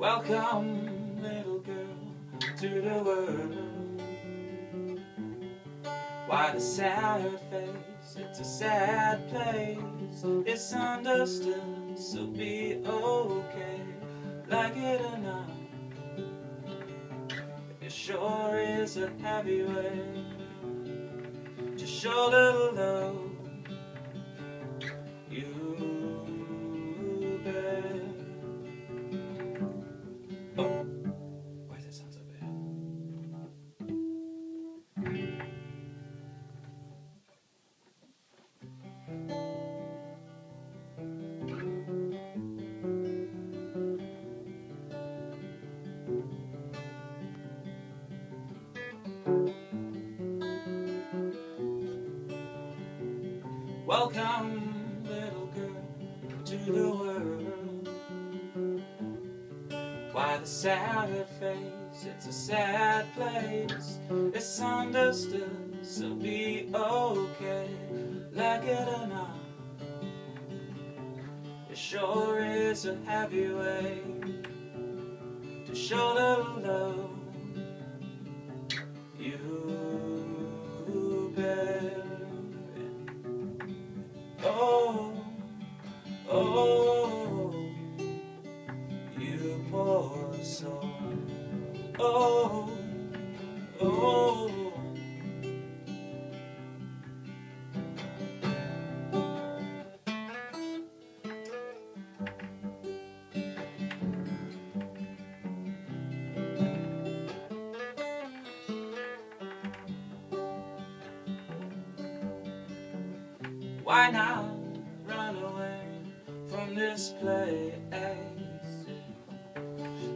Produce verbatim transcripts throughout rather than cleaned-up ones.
Welcome, little girl, to the world. Why the sad face, it's a sad place. It's understood, so be okay, like it or not. It sure is a happy way to show little love. Welcome, little girl, to the world. Why the sad face, it's a sad place. It's understood, so be okay, like it or not. It sure is a happy way to show little love. You bet. Oh, oh, you poor soul. Oh, oh. Why not run away from this place,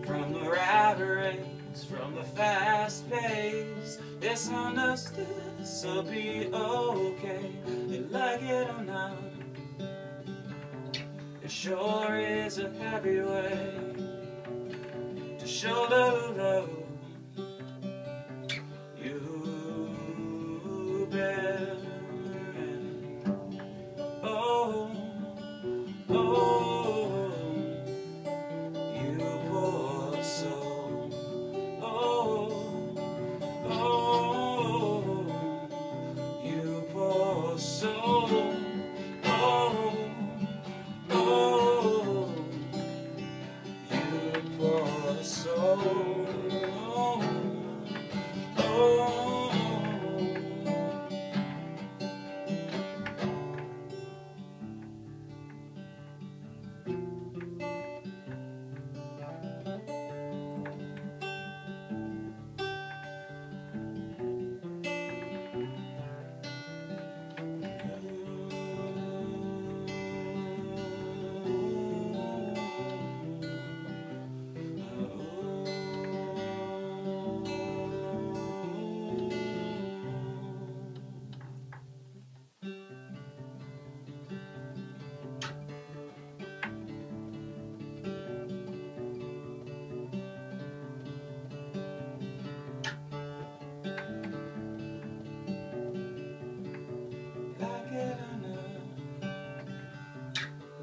from the rat race, from the fast pace? It's understood, so be okay, you like it or not. It sure is a happy way to show little love. You better.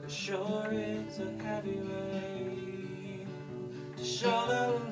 Sure is a happy way to show love.